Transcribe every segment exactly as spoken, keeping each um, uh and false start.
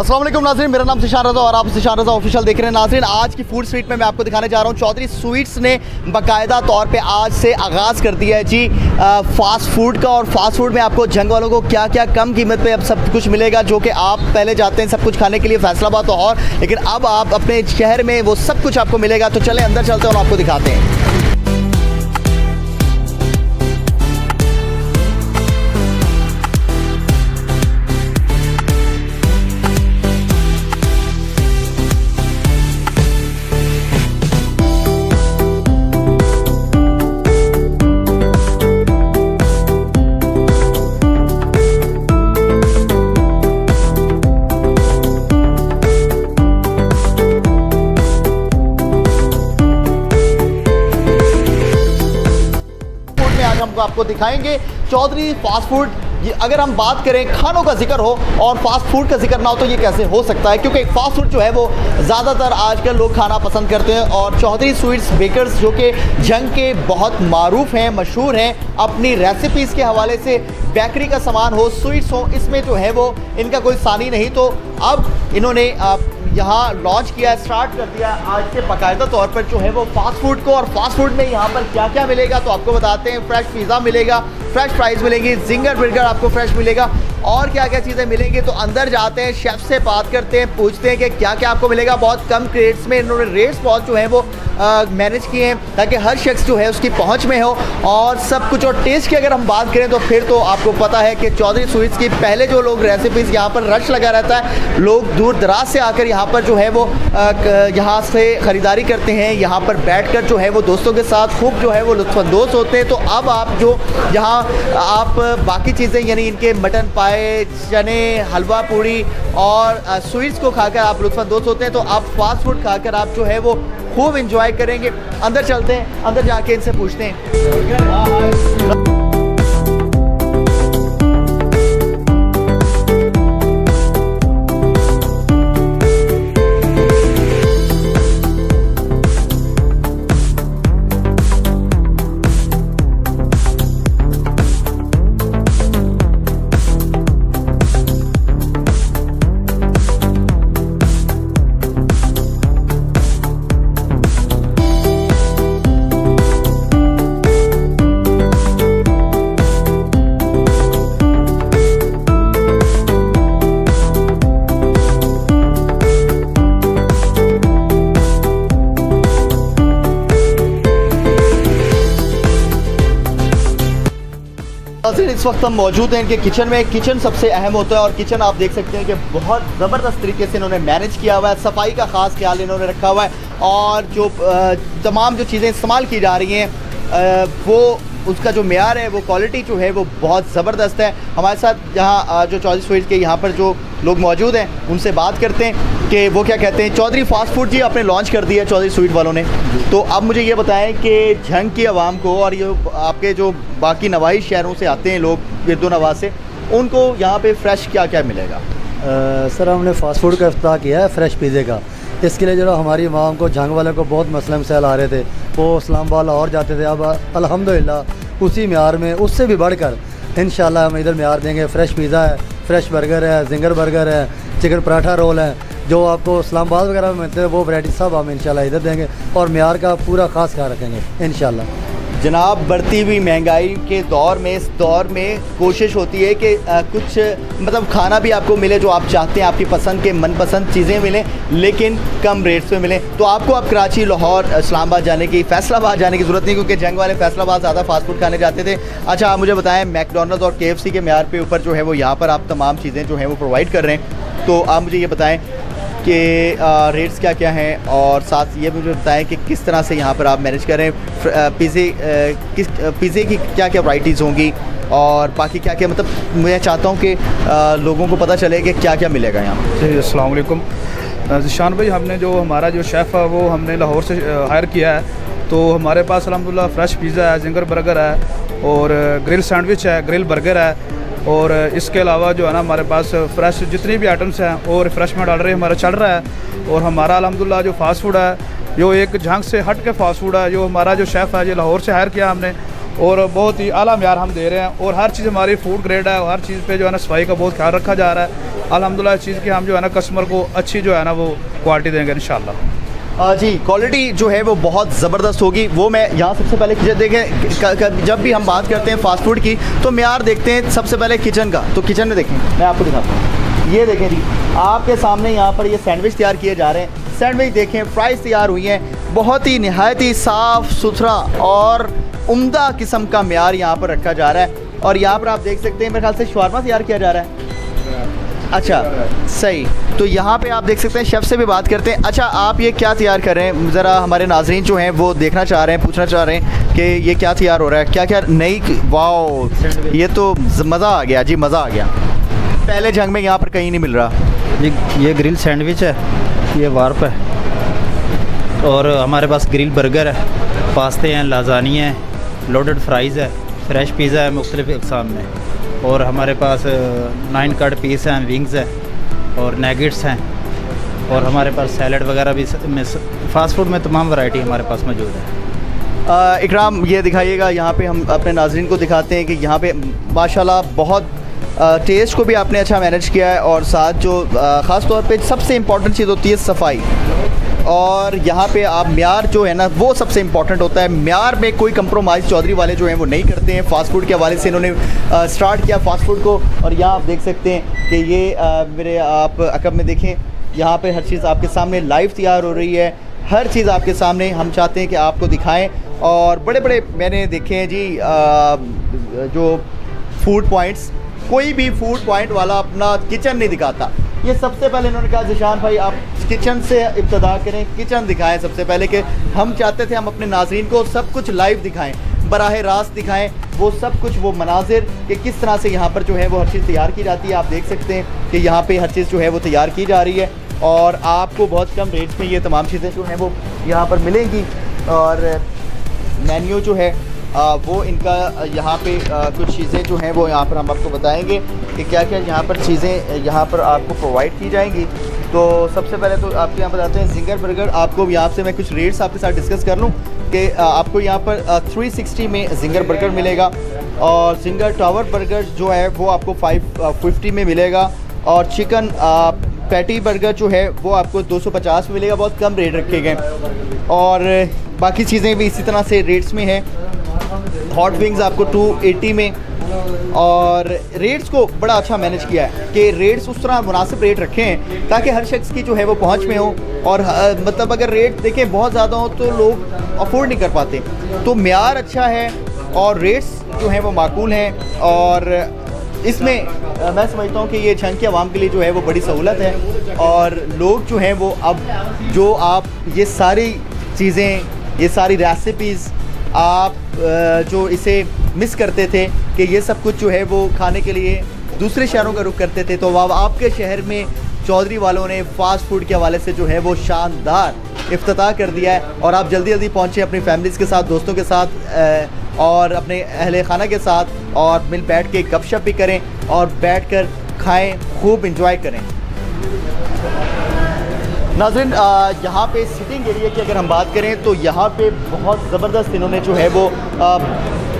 अस्सलाम वालेकुम नाज़रीन, मेरा नाम ज़ीशान रज़ा और आप ज़ीशान रज़ा ऑफिशियल देख रहे हैं। नाज़रीन, आज की फूड स्ट्रीट में मैं आपको दिखाने जा रहा हूँ, चौधरी स्वीट्स ने बाकायदा तौर पे आज से आगाज़ कर दिया है जी आ, फास्ट फूड का। और फास्ट फूड में आपको झंग वालों को क्या क्या कम कीमत पे अब सब कुछ मिलेगा, जो कि आप पहले जाते हैं सब कुछ खाने के लिए फैसलाबाद तो और, लेकिन अब आप अपने शहर में वो सब कुछ आपको मिलेगा। तो चले अंदर चलते हैं और आपको दिखाते हैं। हमको आपको दिखाएंगे चौधरी फास्ट फूड। ये अगर हम बात करें, खानों का जिक्र हो और फास्ट फूड का जिक्र ना हो तो ये कैसे हो सकता है, क्योंकि फास्ट फूड जो है वो ज़्यादातर आजकल लोग खाना पसंद करते हैं। और चौधरी स्वीट्स बेकर्स जो कि झंग के बहुत मारूफ हैं, मशहूर हैं अपनी रेसिपीज़ के हवाले से, बेकरी का सामान हो, स्वीट्स हो, इसमें जो है वो इनका कोई सानी नहीं। तो अब इन्होंने आप यहाँ लॉन्च किया, स्टार्ट कर दिया आज से बाकायदा तौर पर जो है वो फास्ट फूड को। और फास्ट फूड में यहाँ पर क्या क्या मिलेगा तो आपको बताते हैं। फ्रेश पिज़्ज़ा मिलेगा, फ्रेश फ्राइज़ मिलेंगी, जिंगर बर्गर आपको फ्रेश मिलेगा और क्या क्या चीज़ें मिलेंगी। तो अंदर जाते हैं, शेफ़ से बात करते हैं, पूछते हैं कि क्या क्या आपको मिलेगा। बहुत कम रेट्स में इन्होंने रेट्स बहुत जो है वो मैनेज किए हैं ताकि हर शख्स जो है उसकी पहुंच में हो और सब कुछ। और टेस्ट की अगर हम बात करें तो फिर तो आपको पता है कि चौधरी स्वीट्स की पहले जो लोग रेसिपीज़, यहाँ पर रश लगा रहता है, लोग दूर दराज से आकर यहाँ पर जो है वो यहाँ से ख़रीदारी करते हैं, यहाँ पर बैठ कर जो है वो दोस्तों के साथ खूब जो है वो लुत्फ़अंदोज़ होते हैं। तो अब आप जो यहाँ आप बाकी चीज़ें यानी इनके मटन पाए, चने, हलवा, पूड़ी और स्वीट्स को खाकर आप लुत्फ़अंदोज़ होते हैं, तो आप फास्ट फूड खाकर आप जो है वो खूब इंजॉय करेंगे। अंदर चलते हैं, अंदर जाके इनसे पूछते हैं। इस वक्त हम मौजूद हैं इनके किचन में। किचन सबसे अहम होता है और किचन आप देख सकते हैं कि बहुत ज़बरदस्त तरीके से इन्होंने मैनेज किया हुआ है, सफाई का ख़ास ख्याल इन्होंने रखा हुआ है। और जो तमाम जो चीज़ें इस्तेमाल की जा रही हैं वो उसका जो मेयार है, वो क्वालिटी जो है वो बहुत ज़बरदस्त है। हमारे साथ यहाँ जो चौधरी स्वीट्स के यहाँ पर जो लोग मौजूद हैं उनसे बात करते हैं कि वो क्या कहते हैं। चौधरी फास्ट फूड जी आपने लॉन्च कर दिया चौधरी स्वीट वालों ने, तो आप मुझे ये बताएं कि झंग की आवाम को और ये आपके जो बाकी नवाई शहरों से आते हैं लोग गिरदोनवा से, उनको यहाँ पे फ्रेश क्या क्या मिलेगा? आ, सर हमने फास्ट फूड का इफ्ताह किया है फ्रेश पिज़्ज़े का। इसके लिए जो हमारी आवाम को, झंग वालों को बहुत मसले मसाइल आ रहे थे, वो इस्लामाबाद लाहौर जाते थे। अब अल्हम्दुलिल्लाह उसी म्यार में, उससे भी बढ़ कर इंशाल्लाह हम इधर म्यार देंगे। फ़्रेश पिज़्ज़ा है, फ़्रेश बर्गर है, जिंगर बर्गर है, चिकन पराठा रोल है, जो आपको इस्लामाबाद वगैरह में मिलते हैं वो वैरायटी सब हम इंशाल्लाह इधर देंगे और म्यार का पूरा खास ख्याल रखेंगे इंशाल्लाह। जनाब, बढ़ती हुई महंगाई के दौर में, इस दौर में कोशिश होती है कि आ, कुछ मतलब खाना भी आपको मिले जो आप चाहते हैं, आपकी पसंद के मनपसंद चीज़ें मिलें लेकिन कम रेट्स में मिलें। तो आपको आप कराची, लाहौर, इस्लामाबाद जाने की, फैसलाबाद जाने की ज़रूरत नहीं, क्योंकि झंग वाले फैसलाबाद ज़्यादा फास्ट फूड खाने जाते थे। अच्छा, आप मुझे बताएं, मैकडोनल्ड्स और के एफ़ सी के म्यार पे ऊपर जो है वो यहाँ पर आप तमाम चीज़ें जो हैं वो प्रोवाइड कर रहे हैं, तो आप मुझे ये बताएँ कि रेट्स क्या क्या हैं और साथ ये मुझे बताएं कि किस तरह से यहाँ पर आप मैनेज करें। पिज़्ज़े किस पिज़्ज़े की क्या क्या वैराइटीज़ होंगी और बाकी क्या क्या, मतलब मैं चाहता हूँ कि आ, लोगों को पता चले कि क्या क्या मिलेगा यहाँ पर। अस्सलाम वालेकुम ज़ीशान भाई, हमने जो हमारा जो शेफ़ है वो हमने लाहौर से हायर किया है, तो हमारे पास अलहम्दुलिल्लाह फ़्रेश पिज़्ज़ा है, जिंगर बर्गर है और ग्रिल सैंडविच है, ग्रिल बर्गर है और इसके अलावा जो है ना हमारे पास फ्रेश जितनी भी आइटम्स हैं और रिफ्रेशमेंट ऑलरेडी हमारा चल रहा है। और हमारा अलहमदिल्ला जो फास्ट फूड है, जो एक झंग से हट के फास्ट फूड है, जो हमारा जो शेफ़ है ये लाहौर से हायर किया हमने और बहुत ही आला मयार हम दे रहे हैं और हर चीज़ हमारी फूड ग्रेड है। हर चीज़ पे जो है ना सफाई का बहुत ख्याल रखा जा रहा है। अल्हम्दुलिल्लाह इस चीज़ की हम जो है ना कस्टमर को अच्छी जो है ना वो क्वालिटी देंगे इंशाल्लाह। जी क्वालिटी जो है वो बहुत ज़बरदस्त होगी। वो मैं यहाँ सबसे पहले किचन देखें, जब भी हम बात करते हैं फ़ास्ट फूड की तो मयार देखते हैं सबसे पहले किचन का। तो किचन में देखें, मैं आपको दिखाता हूँ, ये देखें जी आपके सामने यहाँ पर ये सैंडविच तैयार किए जा रहे हैं। सैंडविच देखें, फ्राइज़ तैयार हुई हैं, बहुत ही नहायत ही साफ़ सुथरा और उम्दा किस्म का म्यार यहाँ पर रखा जा रहा है। और यहाँ पर आप देख सकते हैं मेरे ख्याल से शवारमा तैयार किया जा रहा है। अच्छा सही, तो यहाँ पे आप देख सकते हैं शेफ़ से भी बात करते हैं। अच्छा आप ये क्या तैयार कर रहे हैं, ज़रा हमारे नाजरीन जो हैं वो देखना चाह रहे हैं, पूछना चाह रहे हैं कि ये क्या तैयार हो रहा है, क्या क्या नई। वाओ ये तो मज़ा आ गया जी, मज़ा आ गया, पहले जंग में यहाँ पर कहीं नहीं मिल रहा। ये ये ग्रिल सैंडविच है, ये वार्प है, और हमारे पास ग्रिल बर्गर है, पास्ते हैं, लाजानी है, लोडेड फ्राइज़ है, फ्रेश पिज़्ज़ा है मुख्तलिफ़ अक़साम में, और हमारे पास नाइन कट पीस हैं, विंग्स हैं और नगेट्स हैं, और हमारे पास सैलड वगैरह भी। फ़ास्ट फूड में तमाम वैरायटी हमारे पास मौजूद है। आ, इकराम ये दिखाइएगा, यहाँ पे हम अपने नाज़रीन को दिखाते हैं कि यहाँ पे माशाल्लाह बहुत टेस्ट को भी आपने अच्छा मैनेज किया है, और साथ जो ख़ास तौर पर सबसे इम्पॉर्टेंट चीज़ होती है सफाई, और यहाँ पे आप म्यार जो है ना वो सबसे इम्पॉर्टेंट होता है। म्यार में कोई कंप्रोमाइज़ चौधरी वाले जो हैं वो नहीं करते हैं। फ़ास्ट फूड के हवाले से इन्होंने स्टार्ट किया फ़ास्ट फूड को, और यहाँ आप देख सकते हैं कि ये आ, मेरे आप अकब में देखें, यहाँ पे हर चीज़ आपके सामने लाइव तैयार हो रही है, हर चीज़ आपके सामने। हम चाहते हैं कि आपको दिखाएँ, और बड़े बड़े मैंने देखे हैं जी आ, जो फूड पॉइंट्स, कोई भी फूड पॉइंट वाला अपना किचन नहीं दिखाता। ये सबसे पहले इन्होंने कहा ज़ीशान भाई आप किचन से इब्तदा करें, किचन दिखाएं सबसे पहले, कि हम चाहते थे हम अपने नाज़रीन को सब कुछ लाइव दिखाएं, बराहे रास्त दिखाएं वो सब कुछ, वो मनाजिर कि किस तरह से यहाँ पर जो है वो हर चीज़ तैयार की जाती है। आप देख सकते हैं कि यहाँ पे हर चीज़ जो है वो तैयार की जा रही है, और आपको बहुत कम रेट में ये तमाम चीज़ें जो हैं वो यहाँ पर मिलेंगी। और मेन्यू जो है आ, वो इनका यहाँ पे आ, कुछ चीज़ें जो हैं वो यहाँ पर हम आपको बताएंगे कि क्या क्या यहाँ पर चीज़ें यहाँ पर आपको प्रोवाइड की जाएंगी। तो सबसे पहले तो आपके यहाँ बताते हैं जिंगर बर्गर, आपको यहाँ से मैं कुछ रेट्स आपके साथ डिस्कस कर लूँ कि आपको यहाँ पर आ, तीन सौ साठ में जिंगर बर्गर मिलेगा, और जिंगर टावर बर्गर जो है वो आपको पाँच सौ पचास में मिलेगा, और चिकन आ, पैटी बर्गर जो है वो आपको दो सौ पचास में मिलेगा, बहुत कम रेट रखे गए, और बाकी चीज़ें भी इसी तरह से रेट्स में हैं। हॉट विंग्स आपको दो सौ अस्सी में, और रेट्स को बड़ा अच्छा मैनेज किया है कि रेट्स उस तरह मुनासिब रेट रखे हैं ताकि हर शख्स की जो है वो पहुंच में हो, और मतलब अगर रेट देखें बहुत ज़्यादा हो तो लोग अफोर्ड नहीं कर पाते। तो म्यार अच्छा है और रेट्स जो हैं वो माकूल हैं, और इसमें मैं समझता हूँ कि ये झंग के आवाम के लिए जो है वो बड़ी सहूलत है, और लोग जो हैं वो अब जो आप ये सारी चीज़ें, ये सारी रेसिपीज़ आप जो इसे मिस करते थे कि ये सब कुछ जो है वो खाने के लिए दूसरे शहरों का रुख करते थे, तो अब आपके शहर में चौधरी वालों ने फ़ास्ट फूड के हवाले से जो है वो शानदार इफ्तिताह कर दिया है। और आप जल्दी जल्दी पहुँचें अपनी फैमिलीज़ के साथ, दोस्तों के साथ, और अपने अहले खाना के साथ, और मिल बैठ के गपशप भी करें और बैठ कर खाएँ, खूब इंजॉय करें। नाज़रीन यहाँ पे सिटिंग एरिया की अगर हम बात करें तो यहाँ पे बहुत ज़बरदस्त इन्होंने जो है वो आ,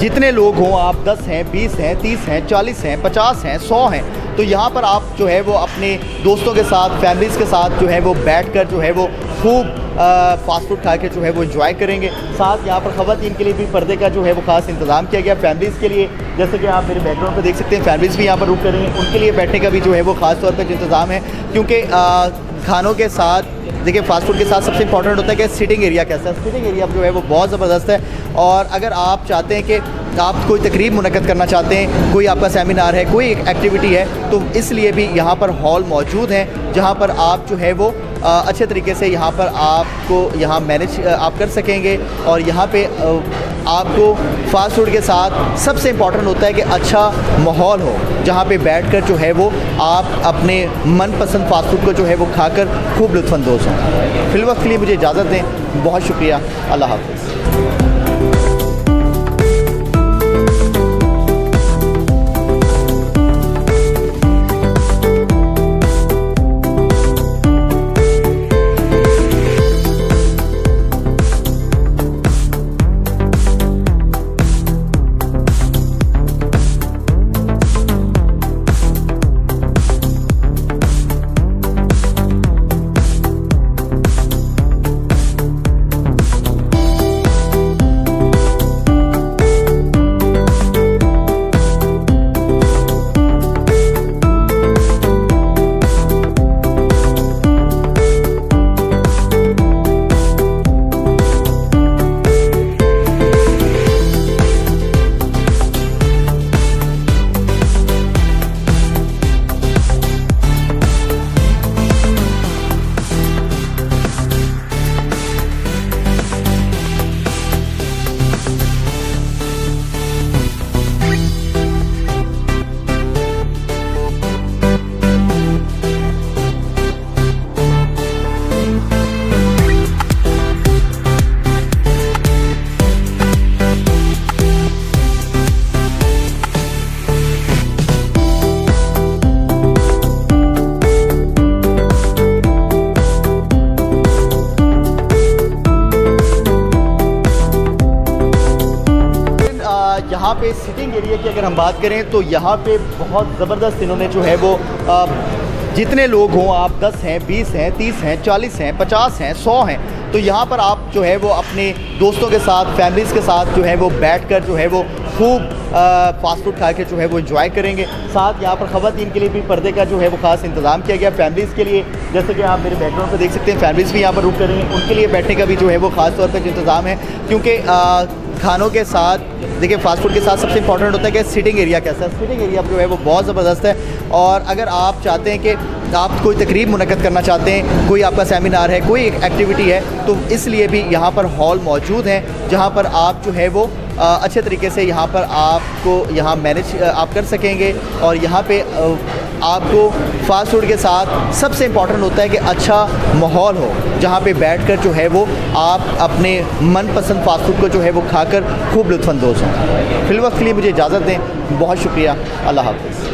जितने लोग हों आप दस हैं, बीस हैं, तीस हैं, चालीस हैं, पचास हैं, सौ हैं, तो यहाँ पर आप जो है वो अपने दोस्तों के साथ, फैमिलीज़ के साथ जो है वो बैठकर जो है वो खूब फ़ास्ट फूड खा के जो है वो इंजॉय करेंगे। साथ यहाँ पर ख़वातीन के लिए भी पर्दे का जो है वो ख़ास इंतज़ाम किया गया, फैमिलीज़ के लिए, जैसे कि आप मेरे बैकग्राउंड पर देख सकते हैं फैमिलीज़ भी यहाँ पर रुक करेंगे, उनके लिए बैठने का भी जो है वो ख़ास तौर पर इंतज़ाम है, क्योंकि खानों के साथ देखिए फ़ास्ट फूड के साथ सबसे इंपॉर्टेंट होता है कि सिटिंग एरिया कैसा है। सिटिंग एरिया जो है वो बहुत ज़बरदस्त है, और अगर आप चाहते हैं कि आप कोई तकरीब मुनक़द करना चाहते हैं, कोई आपका सेमिनार है, कोई एक्टिविटी है, तो इसलिए भी यहाँ पर हॉल मौजूद हैं जहाँ पर आप जो है वो आ, अच्छे तरीके से यहाँ पर आपको यहाँ मैनेज आप कर सकेंगे। और यहाँ पे आ, आपको फ़ास्ट फूड के साथ सबसे इम्पॉर्टेंट होता है कि अच्छा माहौल हो जहाँ पे बैठकर जो है वो आप अपने मनपसंद फ़ास्ट फूड को जो है वो खाकर खूब लुत्फ़अंदोज़ हों। फिल वक्त के लिए मुझे इजाज़त दें, बहुत शुक्रिया, अल्लाह हाफ़िज़। के सिटिंग एरिया की अगर हम बात करें तो यहाँ पे बहुत ज़बरदस्त इन्होंने जो है वो आ, जितने लोग हों, आप दस हैं, बीस हैं, तीस हैं, चालीस हैं, पचास हैं, सौ हैं, तो यहाँ पर आप जो है वो अपने दोस्तों के साथ, फैमिलीज़ के साथ जो है वो बैठकर जो है वो खूब फास्ट फूड खा के जो है वो एंजॉय करेंगे। साथ यहाँ पर ख़वातीन के लिए भी पर्दे का जो है वो ख़ास इंतज़ाम किया गया। फैमिलीज़ के लिए, जैसे कि आप मेरे बैकग्राउंड पर देख सकते हैं, फैमिलीज़ भी यहाँ पर रुक करेंगे, उनके लिए बैठने का भी जो है वो ख़ास तौर पर इंतज़ाम है, क्योंकि खानों के साथ, देखिए फास्ट फूड के साथ सबसे इंपॉर्टेंट होता है कि सिटिंग एरिया कैसा है। सिटिंग एरिया जो है वो बहुत ज़बरदस्त है, और अगर आप चाहते हैं कि आप कोई तकरीब मुनक़द करना चाहते हैं, कोई आपका सेमिनार है, कोई एक एक्टिविटी है, तो इसलिए भी यहाँ पर हॉल मौजूद हैं जहाँ पर आप जो है वो आ, अच्छे तरीके से यहाँ पर आपको यहाँ मैनेज आप कर सकेंगे। और यहाँ पे आ, आपको फास्ट फूड के साथ सबसे इम्पॉर्टेंट होता है कि अच्छा माहौल हो, जहाँ पे बैठकर जो है वो आप अपने मनपसंद फास्ट फूड को जो है वो खाकर खूब लुत्फ़अंदोज़ हों। फिलहाल के लिए मुझे इजाज़त दें, बहुत शुक्रिया, अल्लाह हाफ़िज़।